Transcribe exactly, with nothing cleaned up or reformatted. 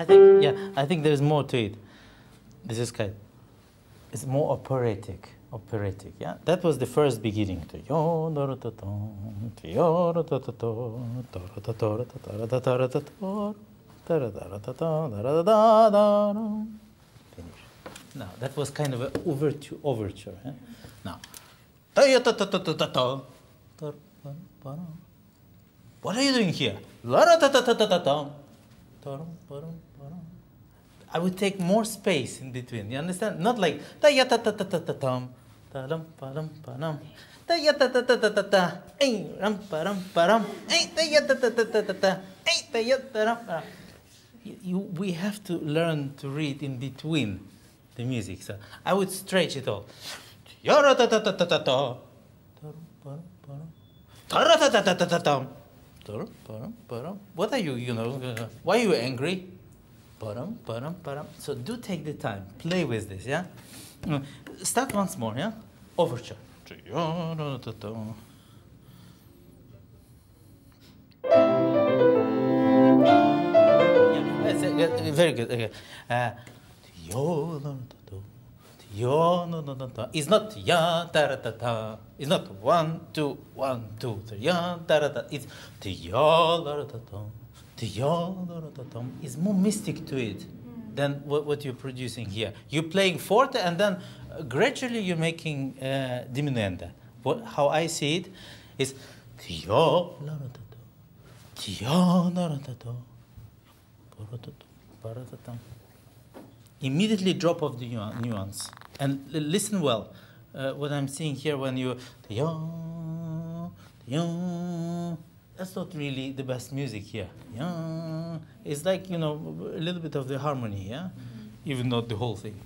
I think, yeah, I think there's more to it. This is kind. It's more operatic, operatic. Yeah, that was the first beginning. Finish. Now that was kind of an overture. Overture. Eh? Now, what are you doing here? I would take more space in between. You understand? Not like ta ya ta ta ta ta tam ta ram pa ram pa ram ta ya ta ta ta ta ta ei ram pa ram pa ram ei ta ya ta ta ta ta ta ei ta ya ta ram pa. You, we have to learn to read in between the music. So I would stretch it all. Ya ra ta ta ta ta ta ta ram pa ram pa ram ta ra ta ta ta ta ta tam ta ram pa ram pa ram. What are you? You know? Why are you angry? Param, param, param. So do take the time. Play with this, yeah? Start once more, yeah? Overture. Yeah, very good, okay. Uh, it's not ya ta ta ta. It's not one, two, one, two, three, ya ta ta. It's ya ta ta. It's more mystic to it than what, what you're producing here. You're playing forte and then uh, gradually you're making uh, diminuenda. What, how I see it is immediately drop off the nuance. And listen well uh, what I'm seeing here when you... That's not really the best music here. Yeah. It's like, you know, a little bit of the harmony, yeah? Mm-hmm. Even not the whole thing.